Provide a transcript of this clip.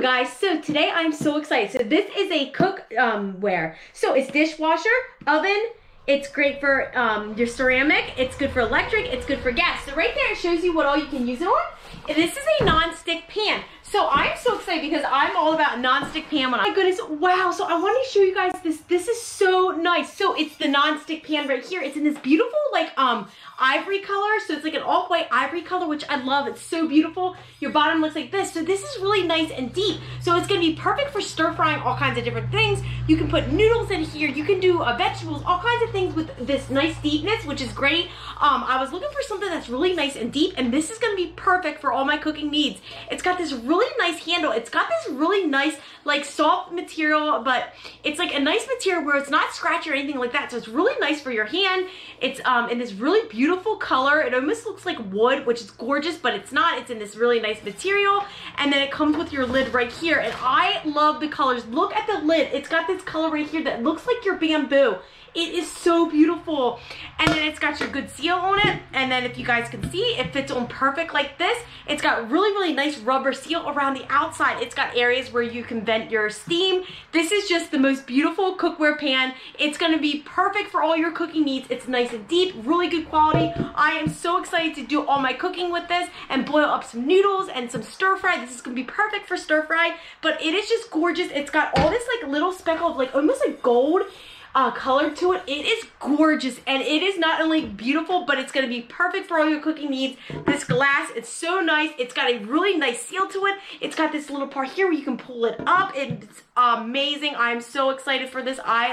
you guys, so today I'm so excited. So this is a cookware. So it's dishwasher, oven, it's great for your ceramic, it's good for electric, it's good for gas. So right there it shows you what all you can use it on. This is a non-stick pan. So I'm so excited because I'm all about non-stick pan. Oh my goodness, wow. So I want to show you guys this. This is so nice. So it's the non-stick pan right here. It's in this beautiful like ivory color. So it's like an off-white ivory color, which I love. It's so beautiful. Your bottom looks like this. So this is really nice and deep. So it's gonna be perfect for stir frying all kinds of different things. You can put noodles in here. You can do vegetables, all kinds of things with this nice deepness, which is great. I was looking for something that's really nice and deep, and this is gonna be perfect for all my cooking needs. It's got this really nice handle. It's got this really nice like soft material, but it's like a nice material where it's not scratchy or anything like that. So it's really nice for your hand. It's in this really beautiful color. It almost looks like wood, which is gorgeous, but it's not. It's in this really nice material. And then it comes with your lid right here. And I love the colors. Look at the lid. It's got this color right here that looks like your bamboo. It is so beautiful. And then it's got your good seal on it. And then if you guys can see, it fits on perfect like this. It's got really, really nice rubber seal around the outside. It's got areas where you can vent your steam. This is just the most beautiful cookware pan. It's gonna be perfect for all your cooking needs. It's nice and deep, really good quality. I am so excited to do all my cooking with this and boil up some noodles and some stir fry. This is gonna be perfect for stir fry, but it is just gorgeous. It's got all this like little speckle of like almost like gold color to it. It is gorgeous, and it is not only beautiful, but it's going to be perfect for all your cooking needs. This glass, it's so nice. It's got a really nice seal to it. It's got this little part here where you can pull it up. It's amazing. I'm so excited for this. I